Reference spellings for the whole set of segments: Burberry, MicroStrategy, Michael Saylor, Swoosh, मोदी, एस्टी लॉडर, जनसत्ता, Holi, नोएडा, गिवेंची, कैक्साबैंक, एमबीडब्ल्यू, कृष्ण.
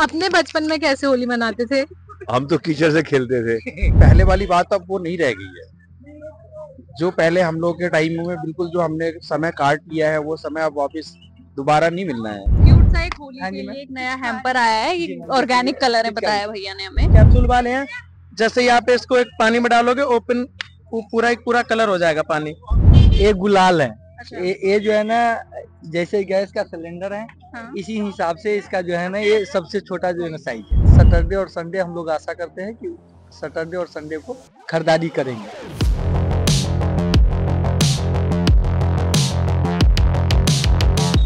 अपने बचपन में कैसे होली मनाते थे? हम तो कीचड़ से खेलते थे। पहले वाली बात अब वो नहीं रह गई है। जो पहले हम लोग के टाइम में बिल्कुल जो हमने समय काट लिया है वो समय अब वापस दोबारा नहीं मिलना है। क्यूट सा एक होली के लिए एक नया हैम्पर आया है, ये ऑर्गेनिक कलर है, बताया भैया ने हमें। कैप्सूल वाले हैं, जैसे यहाँ पे इसको एक पानी में डालोगे ओपन पूरा एक पूरा कलर हो जाएगा पानी। एक गुलाल है, ये जो है ना जैसे गैस का सिलेंडर है, हाँ। इसी हिसाब से इसका जो है ना ये सबसे छोटा जो है ना साइज है। सैटरडे और संडे हम लोग आशा करते हैं कि सैटरडे और संडे को खरीदारी करेंगे।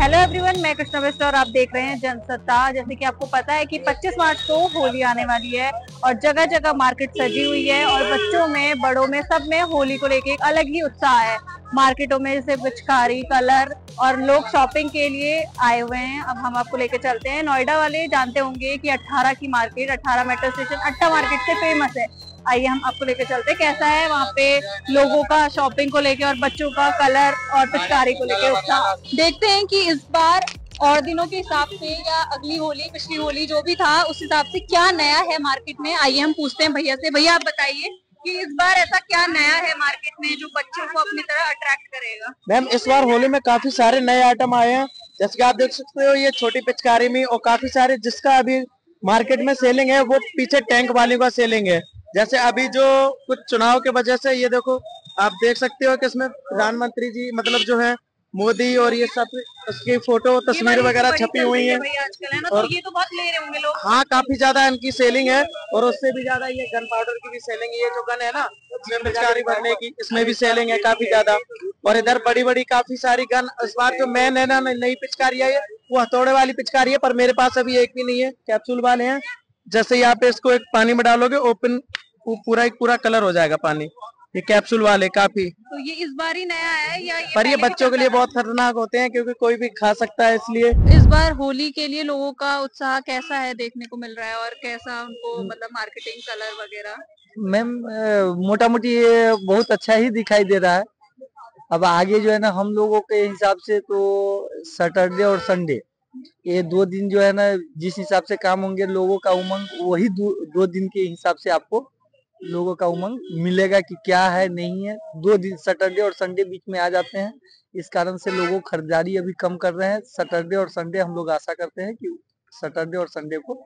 हेलो एवरीवन, मैं कृष्ण और आप देख रहे हैं जनसत्ता। जैसे कि आपको पता है कि 25 मार्च को होली आने वाली है और जगह जगह मार्केट सजी हुई है और बच्चों में, बड़ों में, सब में होली को लेके एक अलग ही उत्साह है। मार्केटों में जैसे पिचकारी, कलर और लोग शॉपिंग के लिए आए हुए हैं। अब हम आपको लेके चलते हैं, नोएडा वाले जानते होंगे कि 18 की मार्केट, 18 मेट्रो स्टेशन, 18 मार्केट से फेमस है। आइए हम आपको लेके चलते हैं, कैसा है वहाँ पे लोगों का शॉपिंग को लेके और बच्चों का कलर और पिचकारी को लेके उत्साह। देखते हैं कि इस बार और दिनों के हिसाब से या अगली होली, पिछली होली जो भी था उस हिसाब से क्या नया है मार्केट में। आइए हम पूछते हैं भैया से। भैया आप बताइए कि इस बार ऐसा क्या नया है मार्केट में जो बच्चों को अपनी तरह अट्रैक्ट करेगा? मैम इस बार होली में काफी सारे नए आइटम आए हैं, जैसे कि आप देख सकते हो ये छोटी पिचकारी में, और काफी सारे जिसका अभी मार्केट में सेलिंग है वो पीछे टैंक वाले का सेलिंग है। जैसे अभी जो कुछ चुनाव के वजह से ये देखो आप देख सकते हो कि इसमें प्रधानमंत्री जी मतलब जो है मोदी और ये सब उसकी फोटो तस्वीर वगैरह छपी हुई है और ये तो बहुत ले रहे होंगे लोग। हाँ, काफी ज्यादा इनकी सेलिंग है और उससे भी ज्यादा ये गन पाउडर की भी सेलिंग, ये जो गन है ना इसमें पिचकारी भरने की, इसमें भी सेलिंग है काफी ज्यादा। और इधर बड़ी बड़ी काफी सारी गन। इस बार जो मैन है ना नई पिचकारी आई है वो हथौड़े वाली पिचकारी है, पर मेरे पास अभी एक भी नहीं है। कैप्सूल वाले हैं, जैसे यहाँ पे इसको एक पानी में डालोगे ओपन पूरा एक पूरा कलर हो जाएगा पानी। ये कैप्सूल वाले काफी। तो ये इस बार ही नया है या पर ये बच्चों के लिए बहुत खतरनाक होते हैं क्योंकि कोई भी खा सकता है। इसलिए इस बार होली के लिए लोगों का उत्साह कैसा है देखने को मिल रहा है और कैसा उनको मतलब मार्केटिंग, कलर वगैरह? मैम मोटा मोटी ये बहुत अच्छा ही दिखाई दे रहा है। अब आगे जो है ना हम लोगों के हिसाब से तो सैटरडे और संडे ये 2 दिन जो है ना जिस हिसाब से काम होंगे, लोगों का उमंग वही 2 दिन के हिसाब से आपको लोगों का उमंग मिलेगा कि क्या है नहीं है। 2 दिन सैटरडे और संडे बीच में आ जाते हैं, इस कारण से लोगों खरीदारी अभी कम कर रहे हैं। सैटरडे और संडे हम लोग आशा करते हैं कि सैटरडे और संडे को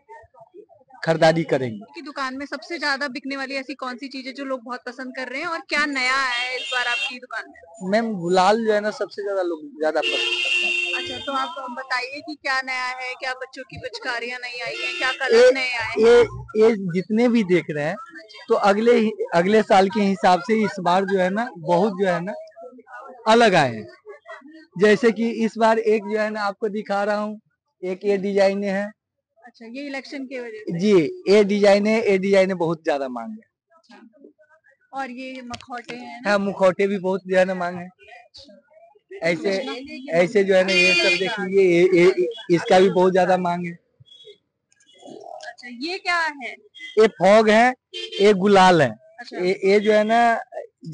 खरीदारी करेंगे। की दुकान में सबसे ज्यादा बिकने वाली ऐसी कौन सी चीजें जो लोग बहुत पसंद कर रहे हैं और क्या नया है इस बार आपकी दुकान में? मैम गुलाल जो है ना सबसे ज्यादा लोग ज्यादा पसंद करते हैं। अच्छा, तो आप बताइए कि क्या नया है, क्या बच्चों की पिचकारियां नई आई हैं, क्या कलर नए आए हैं? ये जितने भी देख रहे हैं तो अगले साल के हिसाब से इस बार जो है ना बहुत जो है ना अलग आए हैं। जैसे कि इस बार एक जो है ना आपको दिखा रहा हूँ, एक ये डिजाइन है। अच्छा, ये इलेक्शन की वजह से? जी, ये डिजाइन है, ये डिजाइन बहुत ज्यादा मांग है। और ये मुखौटे हैं? हाँ, मुखौटे भी बहुत जो है ना मांग है। ऐसे ऐसे जो है ना ये सब देखिए, इसका भी बहुत ज्यादा मांग है। अच्छा, ये क्या है? ये फॉग है, ये गुलाल है। अच्छा, ये जो है ना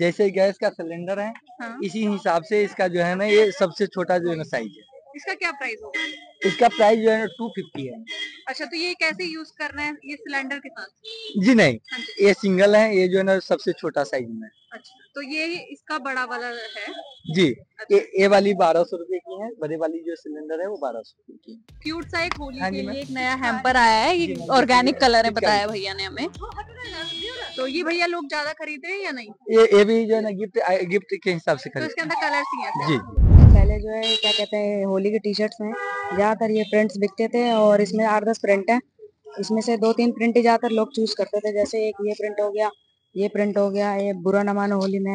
जैसे गैस का सिलेंडर है, हाँ। इसी हिसाब से इसका जो है ना ये सबसे छोटा जो है ना साइज है। इसका क्या प्राइस होगा? इसका प्राइस जो है ना 250 है। अच्छा, तो ये कैसे यूज करना है ये सिलेंडर के साथ? जी नहीं, ये सिंगल है, ये जो है ना सबसे छोटा साइज में। अच्छा, तो ये इसका बड़ा वाला है? जी। अच्छा, ये वाली 1200 रुपए की है, बड़े वाली जो सिलेंडर है वो 1200 रुपए की है। क्यूट सा एक होली के लिए एक नया हैम्पर आया है, ये ऑर्गेनिक कलर है, बताया भैया ने हमें। तो ये भैया लोग ज्यादा खरीद रहे हैं या नहीं? ये भी जो है ना गिफ्ट के हिसाब से खरीद। इसके अंदर कलर जी पहले जो है क्या कहते हैं होली के टी शर्ट्स में ज्यादातर ये प्रिंट्स बिकते थे और इसमें 8-10 प्रिंट है, इसमें से 2-3 प्रिंट ही ज्यादातर लोग चूज करते थे। जैसे एक ये प्रिंट हो गया, ये प्रिंट हो गया, ये बुरा ना मानो होली में।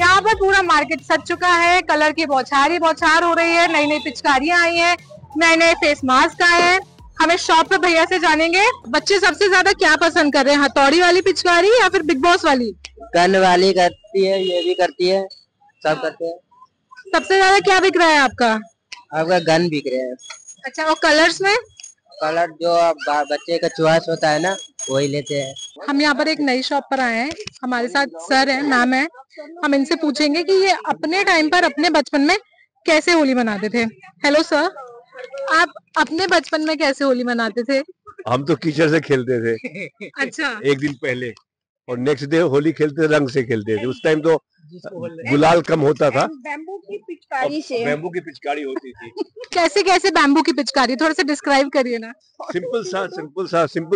यहाँ पर पूरा मार्केट सज चुका है, कलर की बौछार ही बौछार हो रही है, नई नई पिचकारियां आई हैं, नए नए फेस मास्क आए हैं। हमें शॉप पे भैया से जानेंगे बच्चे सबसे ज्यादा क्या पसंद कर रहे हैं, हथौड़ी वाली पिचकारी या फिर बिग बॉस वाली? गन वाली करती है, ये भी करती है, सब करते हैं। सबसे ज्यादा क्या बिक रहा है आपका? गन बिक रहा है। अच्छा, और कलर्स में? कलर जो बच्चे का चॉइस होता है ना वही लेते हैं। हम यहाँ पर एक नई शॉप पर आए हैं, हमारे साथ सर हैं, मैम हैं। हम इनसे पूछेंगे कि ये अपने टाइम पर अपने बचपन में कैसे होली मनाते थे। हेलो सर, आप अपने बचपन में कैसे होली मनाते थे? हम तो कीचड़ से खेलते थे। अच्छा, एक दिन पहले और नेक्स्ट डे होली खेलते थे, रंग से खेलते थे। उस टाइम तो गुलाल कम होता था, बैम्बू की पिचकारी होती थी। कैसे कैसे बैम्बू की पिचकारी, थोड़ा सा डिस्क्राइब करिए ना। सिंपल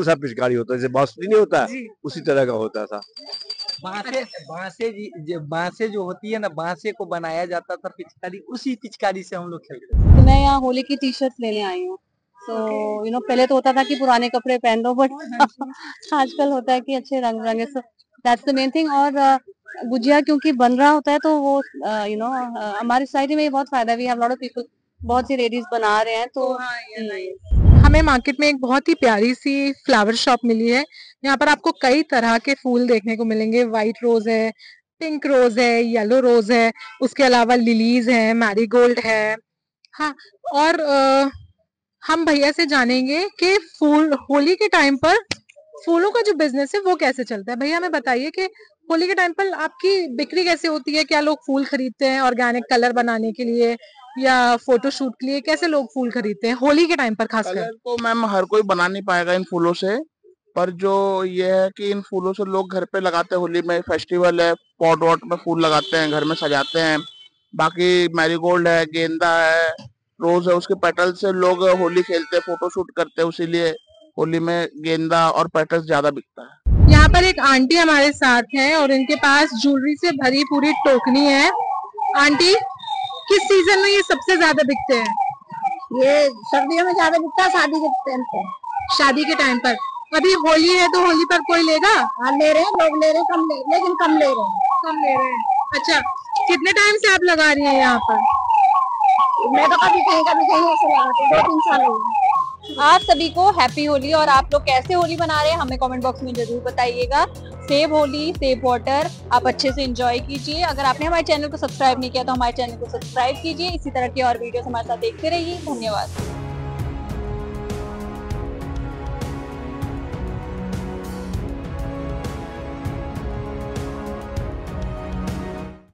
सा पिचकारी होता है, जैसे बांसुरी नहीं होता उसी तरह का होता था। बांसे जो होती है ना, बांसे को बनाया जाता था पिचकारी, उसी पिचकारी से हम लोग खेलते थे। मैं यहाँ होली की टी शर्ट लेने आई हूँ। तो यू नो पहले तो होता था कि पुराने कपड़े पहन लो, बट आजकल होता है कि अच्छे रंग बिरंगे। That's the main thing. और गुजिया क्योंकि बन रहा होता है तो वो यू नो हमारी सोसाइटी में ये बहुत फायदा भी है। लॉट ऑफ पीपल, बहुत सी लेडीज बना रहे हैं। तो हमें मार्केट में एक बहुत ही प्यारी सी फ्लावर शॉप मिली है। यहाँ पर आपको कई तरह के फूल देखने को मिलेंगे। व्हाइट रोज है, पिंक रोज है, येलो रोज है, उसके अलावा लिलीज है, मैरीगोल्ड है। हाँ, और हम भैया से जानेंगे कि फूल होली के टाइम पर फूलों का जो बिजनेस है वो कैसे चलता है। भैया हमें बताइए कि होली के टाइम पर आपकी बिक्री कैसे होती है? क्या लोग फूल खरीदते हैं ऑर्गेनिक कलर बनाने के लिए या फोटोशूट के लिए? कैसे लोग फूल खरीदते हैं होली के टाइम पर? खासकर कलर तो मैम हर कोई बना नहीं पाएगा इन फूलों से, पर जो ये है कि इन फूलों से लोग घर पे लगाते हैं। होली में फेस्टिवल है, पॉट वॉट में फूल लगाते हैं, घर में सजाते हैं। बाकी मैरीगोल्ड है, गेंदा है, रोज है, उसके पेटल से लोग होली खेलते हैं, फोटोशूट करते हैं। उसीलिए होली में गेंदा और पेटल्स ज्यादा बिकता है। यहाँ पर एक आंटी हमारे साथ हैं और इनके पास ज्वेलरी से भरी पूरी टोकनी है। आंटी, किस सीजन में ये सबसे ज्यादा बिकते हैं? ये सर्दियों में ज्यादा बिकता है, शादी के टाइम पर। अभी होली है तो होली पर कोई लेगा? हाँ, ले रहे हैं लोग, ले रहे हैं, कम ले रहे हैं। अच्छा, कितने टाइम से आप लगा रही हैं यहाँ पर? मैं तो कभी कहीं ऐसे लगाती हूँ, 2-3 साल हो गए। आप सभी को हैप्पी होली। और आप लोग कैसे होली मना रहे हैं हमें कमेंट बॉक्स में जरूर बताइएगा। Save Holi, save water. आप अच्छे से एंजॉय कीजिए। अगर आपने हमारे चैनल को सब्सक्राइब नहीं किया तो हमारे चैनल को सब्सक्राइब कीजिए। इसी तरह की और वीडियोस हमारे साथ देखते रहिए। धन्यवाद।